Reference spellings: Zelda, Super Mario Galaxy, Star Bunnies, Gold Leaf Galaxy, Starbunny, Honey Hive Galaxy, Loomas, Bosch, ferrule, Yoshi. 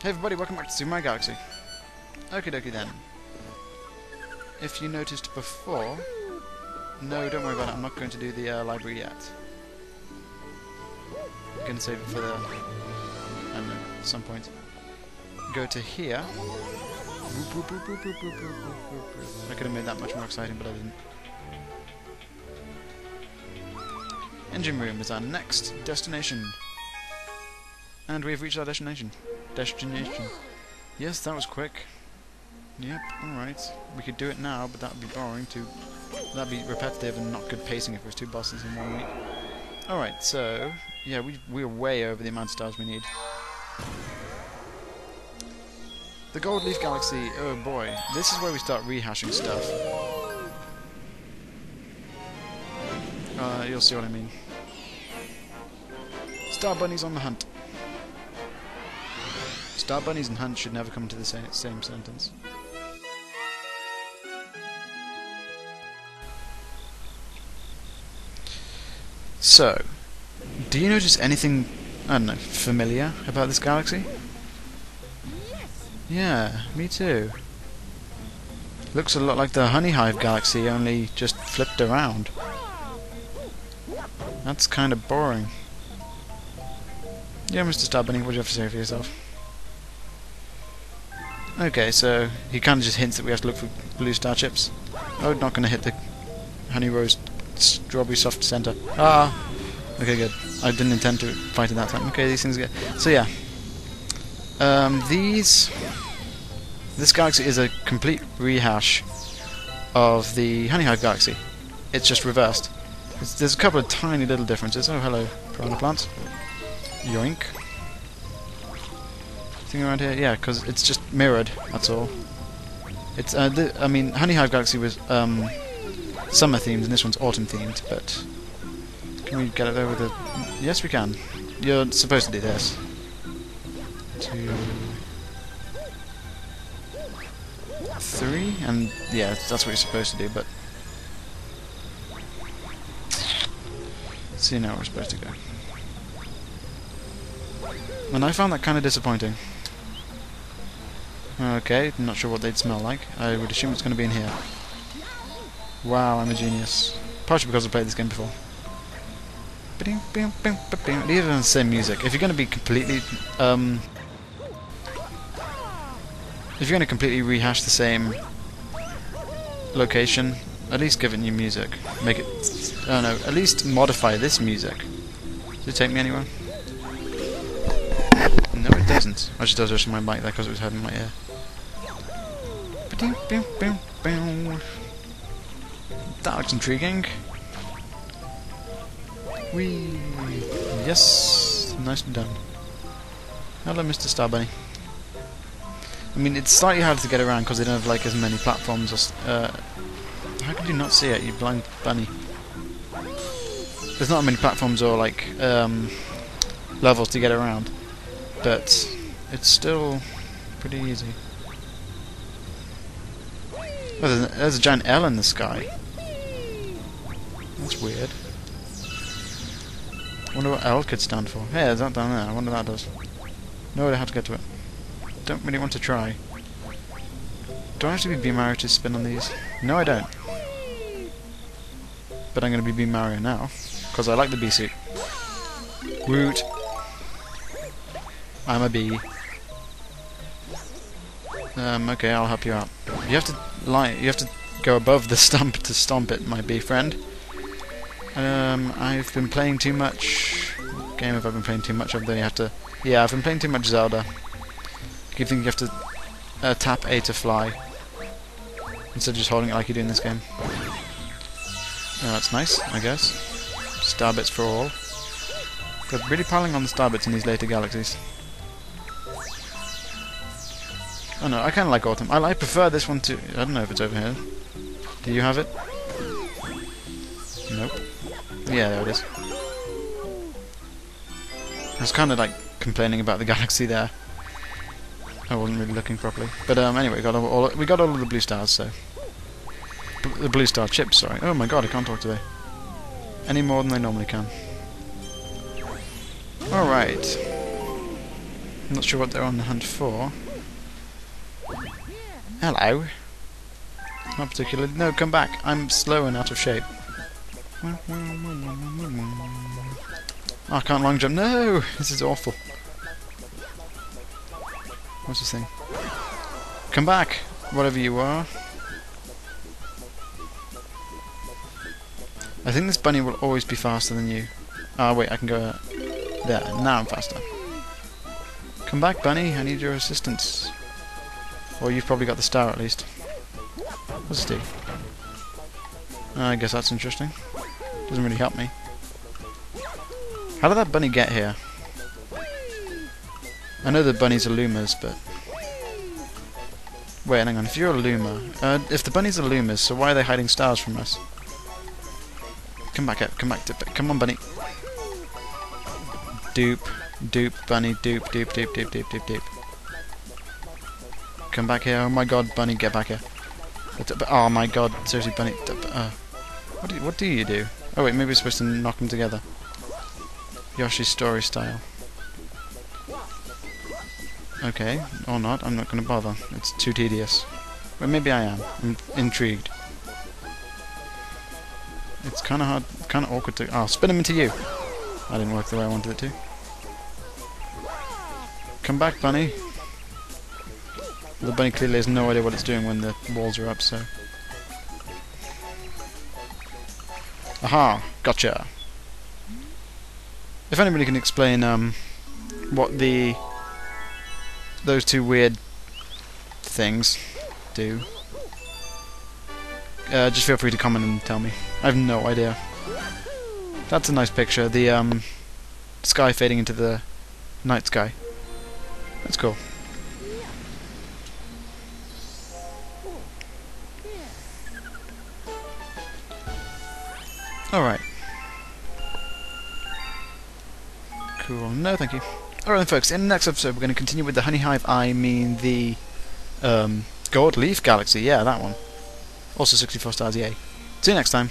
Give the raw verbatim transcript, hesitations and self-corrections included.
Hey everybody, welcome back to Super Mario Galaxy. Okie dokie then. If you noticed before... No, don't worry about it, I'm not going to do the uh, library yet. I'm going to save it for the... I don't know, at some point. Go to here. I could have made that much more exciting, but I didn't. Engine room is our next destination. And we've reached our destination. Destination. Yes, that was quick. Yep, alright. We could do it now, but that would be boring too. That'd be repetitive and not good pacing if it was two bosses in one week. Alright, so... Yeah, we, we're way over the amount of stars we need. The Gold Leaf Galaxy, oh boy. This is where we start rehashing stuff. Uh, you'll see what I mean. Star bunnies on the hunt. Star bunnies and hunt should never come into the sa same sentence. So, do you notice anything, I don't know, familiar about this galaxy? Yeah, me too. Looks a lot like the Honey Hive Galaxy, only just flipped around. That's kind of boring. Yeah, Mister Starbunny, what do you have to say for yourself? Okay, so he kind of just hints that we have to look for blue star chips. Oh, not going to hit the honey rose strawberry soft center. Ah! Okay, good. I didn't intend to fight it that time. Okay, these things get... So, yeah. Um, these... This galaxy is a complete rehash of the Honey Hive Galaxy. It's just reversed. It's, there's a couple of tiny little differences. Oh, hello, piranha plants. Yoink. Thing around here, yeah, because it's just mirrored. That's all. It's, uh, th I mean, Honey Hive Galaxy was um, summer themed, and this one's autumn themed. But can we get it there with a? Yes, we can. You're supposed to do this. Two, three, and yeah, that's what you're supposed to do. But let's see now where we're supposed to go. And I found that kind of disappointing. Okay, not sure what they'd smell like. I would assume it's going to be in here. Wow, I'm a genius. Partially because I've played this game before. These are the same music. If you're going to be completely... Um, if you're going to completely rehash the same location, at least give it new music. Make it... I don't know, at least modify this music. Does it take me anywhere? No, it doesn't. I just does this in my mic there because it was hiding in my ear. That looks intriguing. Whee! Yes! Nicely done. Hello, Mister Starbunny. I mean, it's slightly hard to get around because they don't have like as many platforms or... Uh, how could you not see it, you blind bunny? There's not many platforms or like um, levels to get around. But it's still pretty easy. Oh, there's, a, there's a giant L in the sky. That's weird. I wonder what L could stand for. Hey, there's that down there. I wonder what that does. No idea how to get to it. Don't really want to try. Do I have to be B Mario to spin on these? No, I don't. But I'm going to be B Mario now. Because I like the B suit. Woot. I'm a bee. Um, okay, I'll help you out. You have to lie. You have to go above the stump to stomp it, my bee friend. Um, I've been playing too much. What game have I been playing too much of? Then you have to. Yeah, I've been playing too much Zelda. I keep thinking you have to uh, tap A to fly instead of just holding it like you do in this game. Oh, that's nice, I guess. Star bits for all. They're really piling on the star bits in these later galaxies. Oh no, I kind of like autumn. I, I prefer this one to... I don't know if it's over here. Do you have it? Nope. Yeah, there it is. I was kind of like complaining about the galaxy there. I wasn't really looking properly. But um, anyway, we got all, all we got all of the blue stars. So B the blue star chips. Sorry. Oh my god, I can't talk today. Any more than I normally can. All right. I'm not sure what they're on the hunt for. Hello. Not particularly. No, come back. I'm slow and out of shape. Oh, I can't long jump. No! This is awful. What's this thing? Come back! Whatever you are. I think this bunny will always be faster than you. Ah, wait, I can go uh, there. Now I'm faster. Come back, bunny. I need your assistance. Or you've probably got the star at least. What's this do? I guess that's interesting. Doesn't really help me. How did that bunny get here? I know the bunnies are Loomas, but... Wait, hang on. If you're a Looma... Uh, if the bunnies are Loomas, so why are they hiding stars from us? Come back up. Come back. Come on, bunny. Doop. Doop, bunny. Doop, doop, doop, doop, doop, doop, doop. Come back here. Oh my god, bunny. Get back here. Oh my god. Seriously, bunny. Uh, what, do you, what do you do? Oh wait, maybe we're supposed to knock them together. Yoshi's Story style. Okay, or not, I'm not going to bother. It's too tedious. But maybe I am. I'm intrigued. It's kind of hard, kind of awkward to... Oh, spin him into you! I didn't work the way I wanted it to. Come back, bunny! The bunny clearly has no idea what it's doing when the walls are up, so... Aha! Gotcha! If anybody can explain um, what the those two weird things do, uh, just feel free to comment and tell me. I have no idea. That's a nice picture. The um, sky fading into the night sky. That's cool. All right. Cool. No, thank you. Alright then, folks, in the next episode we're going to continue with the Honey Hive, I mean the um, Gold Leaf Galaxy, yeah, that one. Also sixty-four stars, yay. See you next time.